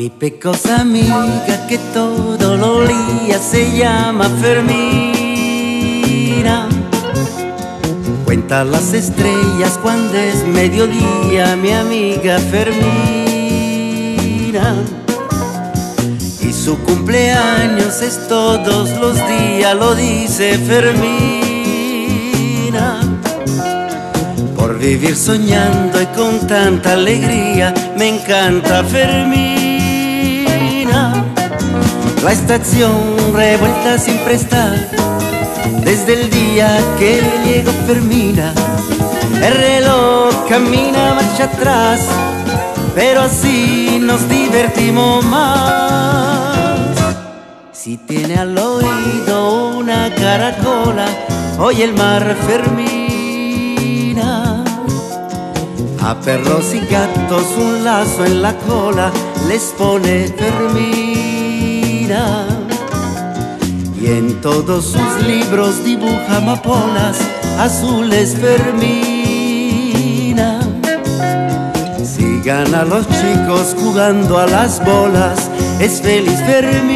Mi pecosa amiga que todo lo olía se llama Fermina. Cuenta las estrellas cuando es mediodía, mi amiga Fermina. Y su cumpleaños es todos los días, lo dice Fermina. Por vivir soñando y con tanta alegría, me encanta Fermina. La estación revuelta siempre está, desde el día que llegó Fermina. El reloj camina marcha atrás, pero así nos divertimos más. Si tiene al oído una caracola, oye el mar Fermina. A perros y gatos un lazo en la cola les pone Fermina. Y en todos sus libros dibuja amapolas azules Fermina. Sigan a los chicos jugando a las bolas, es feliz Fermina.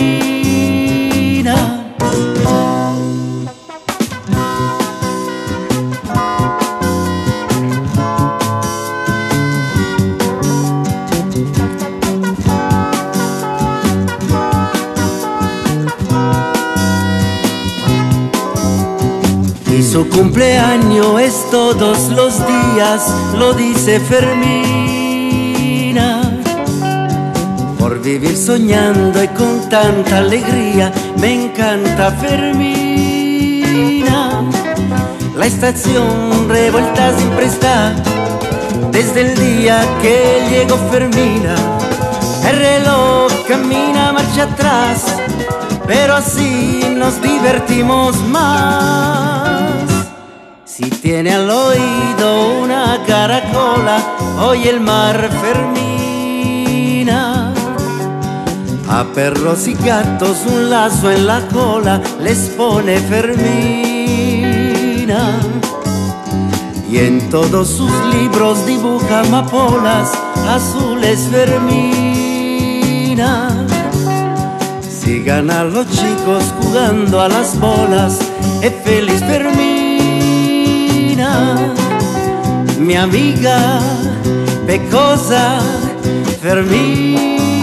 Y su cumpleaños es todos los días, lo dice Fermina. Por vivir soñando y con tanta alegría, me encanta Fermina. La estación revuelta siempre está, desde el día que llegó Fermina. El reloj camina marcha atrás, pero así nos divertimos más. Si tiene al oído una caracola, oye el mar Fermina. A perros y gatos un lazo en la cola les pone Fermina. Y en todos sus libros dibuja amapolas azules Fermina. Sigan a los chicos jugando a las bolas, es feliz Fermina. Mi amiga pecosa Fermina.